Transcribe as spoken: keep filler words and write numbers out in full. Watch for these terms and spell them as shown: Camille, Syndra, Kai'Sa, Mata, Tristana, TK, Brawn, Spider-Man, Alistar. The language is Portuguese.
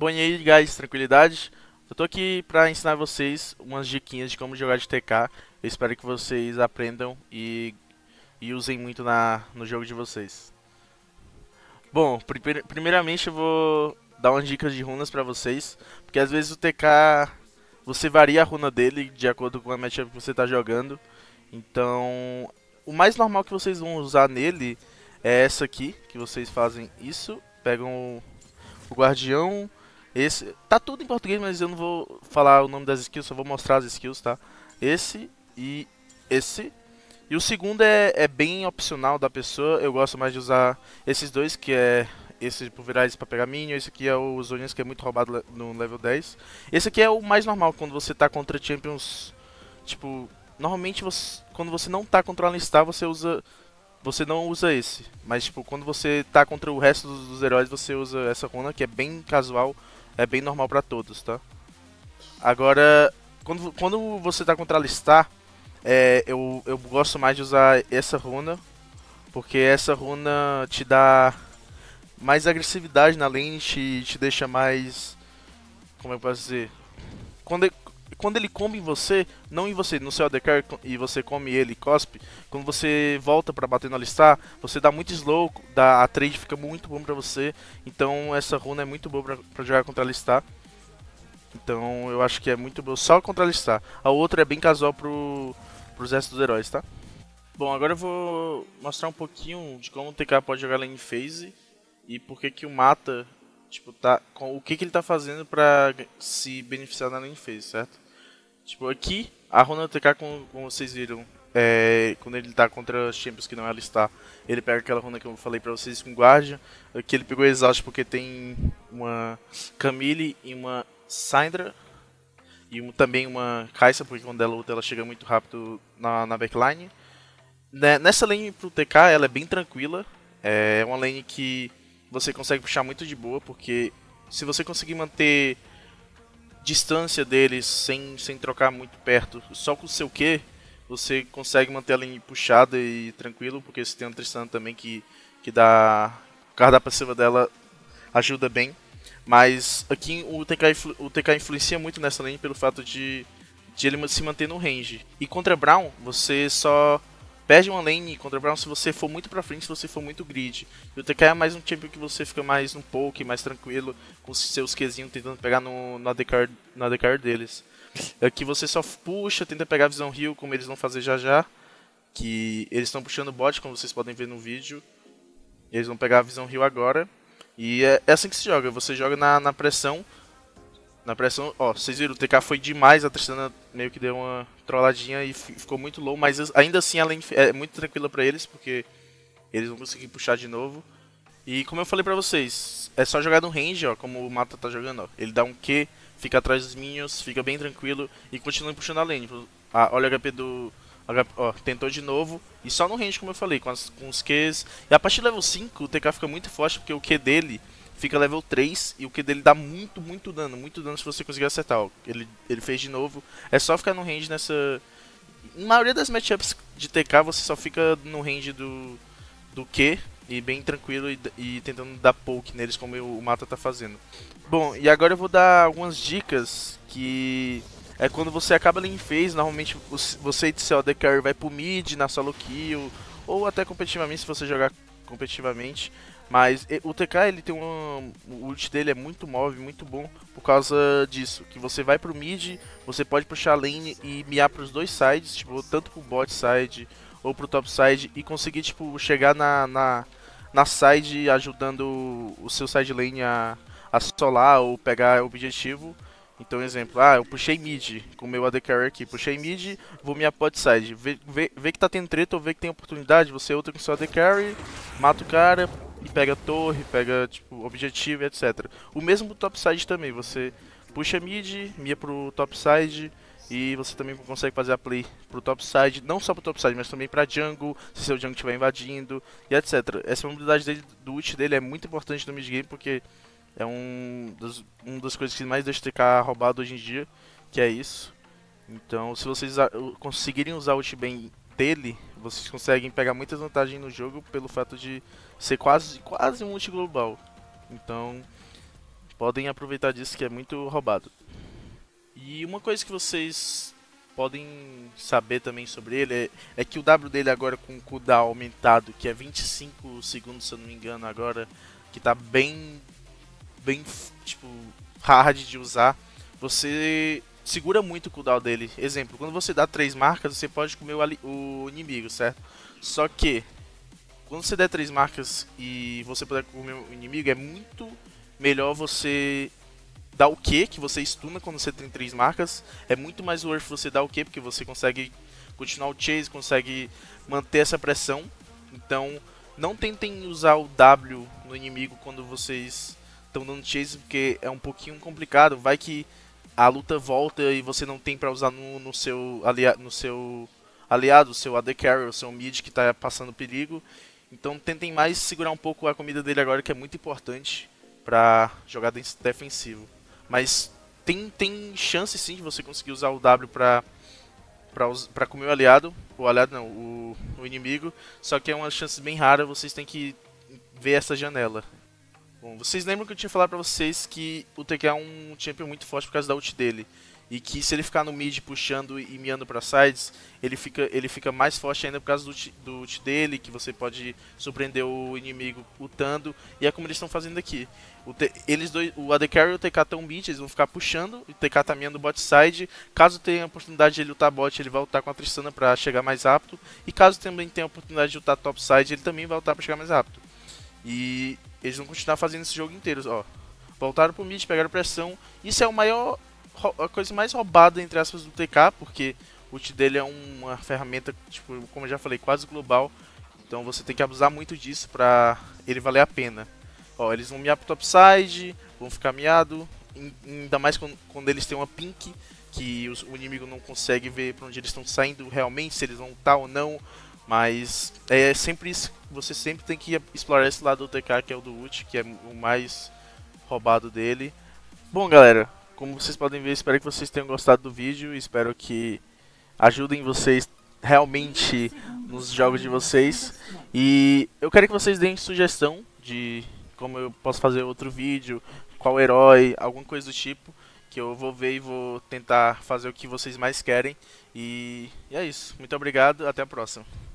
Bom, e aí, guys, tranquilidade? Eu tô aqui pra ensinar vocês umas diquinhas de como jogar de T K. Eu espero que vocês aprendam e, e usem muito na, no jogo de vocês. Bom, primeir, primeiramente eu vou dar umas dicas de runas pra vocês, porque às vezes o T K, você varia a runa dele de acordo com a matchup que você tá jogando. Então, o mais normal que vocês vão usar nele é essa aqui, que vocês fazem isso, pegam o, o guardião. Esse, tá tudo em português, mas eu não vou falar o nome das skills, só vou mostrar as skills, tá? Esse e esse. E o segundo é, é bem opcional da pessoa, eu gosto mais de usar esses dois, que é esse de pulverizar pra pegar minion, esse aqui é o Zonias, que é muito roubado no level dez. Esse aqui é o mais normal, quando você tá contra champions, tipo, normalmente você, quando você não tá contra o Alistar, você usa... Você não usa esse, mas tipo, quando você tá contra o resto dos, dos heróis, você usa essa runa, que é bem casual, é bem normal pra todos, tá? Agora, quando, quando você tá contra Alistar, é, eu, eu gosto mais de usar essa runa, porque essa runa te dá mais agressividade na lane, te, te deixa mais... Como eu posso dizer? Quando, quando ele come em você, não em você, no seu A D C e você come ele e cospe, quando você volta pra bater no Alistar, você dá muito slow, dá, a trade fica muito bom pra você, então essa runa é muito boa pra, pra jogar contra Alistar. Então eu acho que é muito boa só contra Alistar, a outra é bem casual pro, pros restos dos heróis, tá? Bom, agora eu vou mostrar um pouquinho de como o T K pode jogar lane phase e por que que o Mata, tipo, tá, com, o que que ele tá fazendo pra se beneficiar na lane phase, certo? Tipo, aqui, a runa do T K, como, como vocês viram, é, quando ele tá contra os champions que não é Alistar, ele pega aquela runa que eu falei pra vocês com guardian. Aqui ele pegou exaust porque tem uma Camille e uma Syndra, e um, também uma Kai'Sa, porque quando ela luta ela chega muito rápido na, na backline. Né, nessa lane pro T K ela é bem tranquila, é uma lane que você consegue puxar muito de boa, porque se você conseguir manter... distância deles sem, sem trocar muito perto, só com o seu Q, você consegue manter a lane puxada e tranquilo, porque você tem um Tristana também que, que dá... O card da passiva dela ajuda bem, mas aqui o T K, o T K influencia muito nessa lane pelo fato de, de ele se manter no range. E contra Brawn, você só perde uma lane contra Brawn se você for muito pra frente, se você for muito grid. E o T K é mais um champion que você fica mais um pouco, mais tranquilo, com seus Qzinhos tentando pegar no, no A D C deles. Aqui você só puxa, tenta pegar a visão heal, como eles vão fazer já já. Que eles estão puxando o bot, como vocês podem ver no vídeo. Eles vão pegar a visão heal agora. E é, é assim que se joga, você joga na, na pressão. Na pressão, ó, vocês viram, o T K foi demais, a Tristana meio que deu uma trolladinha e ficou muito low, mas ainda assim a lane é muito tranquila pra eles, porque eles vão conseguir puxar de novo. E como eu falei pra vocês, é só jogar no range, ó, como o Mata tá jogando, ó. Ele dá um Q, fica atrás dos minions, fica bem tranquilo e continua puxando a lane. Ah, olha o H P do... Ó, tentou de novo, e só no range, como eu falei, com, as, com os Qs. E a partir do level cinco, o T K fica muito forte, porque o Q dele... fica level três e o Q dele dá muito, muito dano, muito dano se você conseguir acertar. Ele, ele fez de novo, é só ficar no range nessa... Na maioria das matchups de T K você só fica no range do, do Q e bem tranquilo e, e tentando dar poke neles como o Mata tá fazendo. Bom, e agora eu vou dar algumas dicas que... É quando você acaba lane phase, normalmente você de seu A D Carry vai pro mid, na solo kill, ou até competitivamente se você jogar competitivamente. Mas o T K, ele tem um, o ult dele é muito móvel, muito bom por causa disso. Que você vai pro mid, você pode puxar a lane e miar pros dois sides, tipo, tanto pro bot side ou pro top side. E conseguir, tipo, chegar na, na, na side ajudando o seu side lane a, a solar ou pegar objetivo. Então, exemplo, ah, eu puxei mid com o meu A D Carry aqui, puxei mid, vou miar pod side. Vê, vê, vê que tá tendo treta ou vê que tem oportunidade, você ultra com seu A D Carry, mata o cara... E pega torre, pega tipo objetivo, etcétera. O mesmo topside também, você puxa mid, mira pro topside e você também consegue fazer a play pro topside, não só pro topside, mas também pra jungle, se seu jungle estiver invadindo e etcétera. Essa mobilidade dele, do ult dele é muito importante no midgame porque é um dos, uma das coisas que mais deixa o T K roubado hoje em dia, que é isso. Então se vocês conseguirem usar o ult bem dele, vocês conseguem pegar muitas vantagens no jogo pelo fato de ser quase, quase multiglobal. Então, podem aproveitar disso, que é muito roubado. E uma coisa que vocês podem saber também sobre ele é, é que o W dele agora com o cooldown aumentado, que é vinte e cinco segundos, se eu não me engano agora, que tá bem, bem tipo, hard de usar, você segura muito o cooldown dele. Exemplo, quando você dá três marcas, você pode comer o, ali, o inimigo, certo? Só que, quando você der três marcas e você puder comer o inimigo, é muito melhor você... Dá o Q, que você stuna quando você tem três marcas. É muito mais worth você dar o Q, porque você consegue continuar o chase, consegue manter essa pressão. Então, não tentem usar o W no inimigo quando vocês estão dando chase, porque é um pouquinho complicado. Vai que a luta volta e você não tem pra usar no, no, seu, alia no seu aliado, seu A D Carry, o seu mid que tá passando perigo. Então, tentem mais segurar um pouco a comida dele agora, que é muito importante pra jogada defensiva. Mas tem, tem chance sim de você conseguir usar o W pra, pra, pra comer o aliado. O aliado não, o, o inimigo. Só que é uma chance bem rara, vocês têm que ver essa janela. Bom, vocês lembram que eu tinha falado pra vocês que o T K é um champion muito forte por causa da ult dele. E que se ele ficar no mid puxando e miando pra sides, ele fica, ele fica mais forte ainda por causa do ult, do ult dele, que você pode surpreender o inimigo lutando. E é como eles estão fazendo aqui. O, T, eles dois, o A D Carry e o T K estão mid, eles vão ficar puxando, o T K tá miando bot side. Caso tenha a oportunidade de ele lutar bot, ele vai lutar com a Tristana pra chegar mais rápido. E caso também tenha a oportunidade de lutar top side, ele também vai lutar pra chegar mais rápido. E eles vão continuar fazendo esse jogo inteiro, ó. Voltaram pro mid, pegaram pressão. Isso é o maior... a coisa mais roubada, entre aspas, do T K, porque o ult dele é uma ferramenta, tipo, como eu já falei, quase global. Então você tem que abusar muito disso pra ele valer a pena. Ó, eles vão miar pro topside, vão ficar miado, ainda mais quando, quando eles têm uma pink, que os, o inimigo não consegue ver pra onde eles estão saindo realmente, se eles vão estar ou não. Mas é sempre isso, você sempre tem que explorar esse lado do T K, que é o do ult, que é o mais roubado dele. Bom, galera, como vocês podem ver, espero que vocês tenham gostado do vídeo, espero que ajudem vocês realmente nos jogos de vocês. E eu quero que vocês deem sugestão de como eu posso fazer outro vídeo, qual herói, alguma coisa do tipo, que eu vou ver e vou tentar fazer o que vocês mais querem. E é isso, muito obrigado, até a próxima.